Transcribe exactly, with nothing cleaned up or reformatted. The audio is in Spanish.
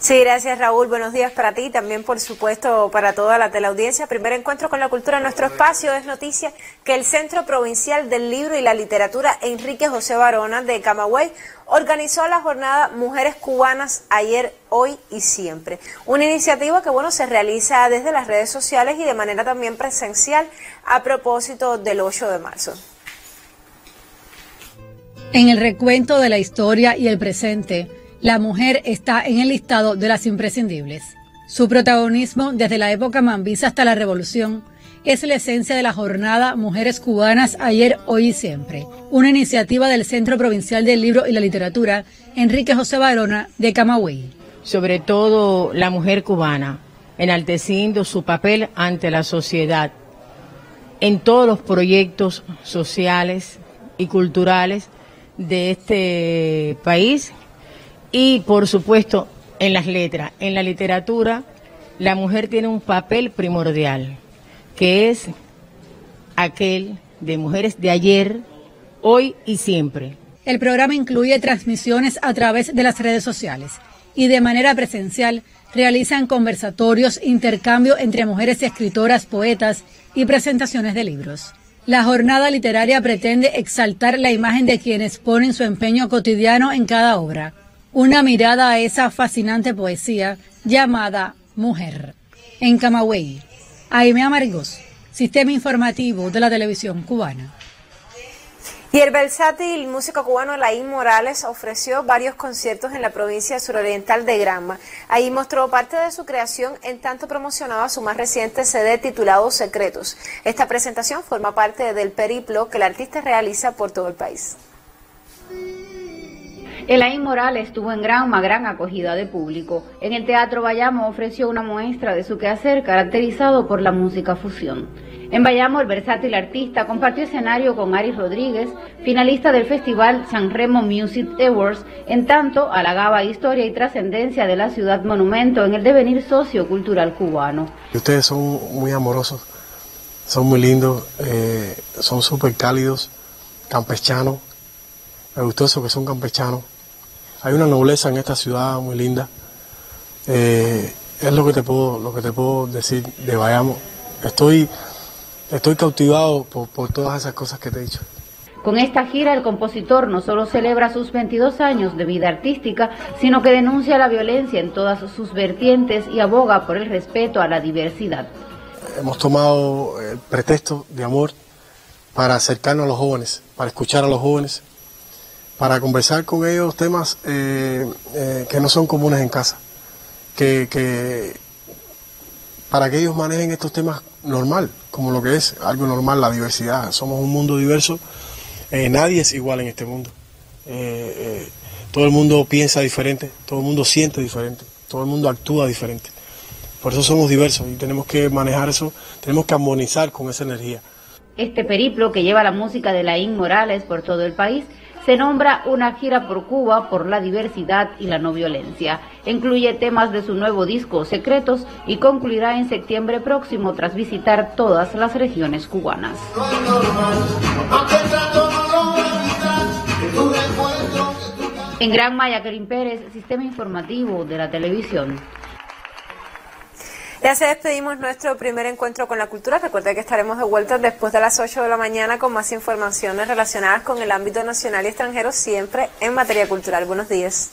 Sí, gracias Raúl, buenos días para ti y también por supuesto para toda la teleaudiencia. Primer encuentro con la cultura en nuestro espacio. Es noticia que el Centro Provincial del Libro y la Literatura Enrique José Varona de Camagüey organizó la jornada Mujeres Cubanas Ayer, Hoy y Siempre. Una iniciativa que bueno se realiza desde las redes sociales y de manera también presencial a propósito del ocho de marzo. En el recuento de la historia y el presente, la mujer está en el listado de las imprescindibles. Su protagonismo desde la época mambisa hasta la revolución es la esencia de la jornada Mujeres Cubanas Ayer, Hoy y Siempre, una iniciativa del Centro Provincial del Libro y la Literatura Enrique José Varona de Camagüey. Sobre todo la mujer cubana, enalteciendo su papel ante la sociedad en todos los proyectos sociales y culturales de este país. Y por supuesto en las letras, en la literatura, la mujer tiene un papel primordial, que es aquel de mujeres de ayer, hoy y siempre. El programa incluye transmisiones a través de las redes sociales y de manera presencial realizan conversatorios, intercambio entre mujeres escritoras, poetas y presentaciones de libros. La jornada literaria pretende exaltar la imagen de quienes ponen su empeño cotidiano en cada obra. Una mirada a esa fascinante poesía llamada Mujer. En Camagüey, Jaime Amargós, Sistema Informativo de la Televisión Cubana. Y el versátil músico cubano Laín Morales ofreció varios conciertos en la provincia suroriental de Granma. Ahí mostró parte de su creación en tanto promocionaba su más reciente C D titulado Secretos. Esta presentación forma parte del periplo que el artista realiza por todo el país. Laín Morales tuvo en Granma gran acogida de público. En el Teatro Bayamo ofreció una muestra de su quehacer caracterizado por la música fusión. En Bayamo, el versátil artista compartió escenario con Ari Rodríguez, finalista del festival San Remo Music Awards, en tanto halagaba historia y trascendencia de la ciudad monumento en el devenir sociocultural cubano. Ustedes son muy amorosos, son muy lindos, eh, son súper cálidos, campechanos. Me gustó eso, que son campechanos. Hay una nobleza en esta ciudad muy linda. Eh, es lo que te puedo, lo que te puedo decir de Bayamo. Estoy, estoy cautivado por, por todas esas cosas que te he dicho. Con esta gira el compositor no solo celebra sus veintidós años de vida artística, sino que denuncia la violencia en todas sus vertientes y aboga por el respeto a la diversidad. Hemos tomado el pretexto de amor para acercarnos a los jóvenes, para escuchar a los jóvenes, para conversar con ellos temas eh, eh, que no son comunes en casa, que, que para que ellos manejen estos temas normal, como lo que es algo normal, la diversidad. Somos un mundo diverso, eh, nadie es igual en este mundo, eh, eh, todo el mundo piensa diferente, todo el mundo siente diferente, todo el mundo actúa diferente, por eso somos diversos y tenemos que manejar eso, tenemos que armonizar con esa energía. Este periplo que lleva la música de Laín Morales por todo el país se nombra Una gira por Cuba por la diversidad y la no violencia. Incluye temas de su nuevo disco Secretos y concluirá en septiembre próximo tras visitar todas las regiones cubanas. En Granma, Karim Pérez, Sistema Informativo de la Televisión. Ya se despedimos nuestro primer encuentro con la cultura. Recuerda que estaremos de vuelta después de las ocho de la mañana con más informaciones relacionadas con el ámbito nacional y extranjero, siempre en materia cultural. Buenos días.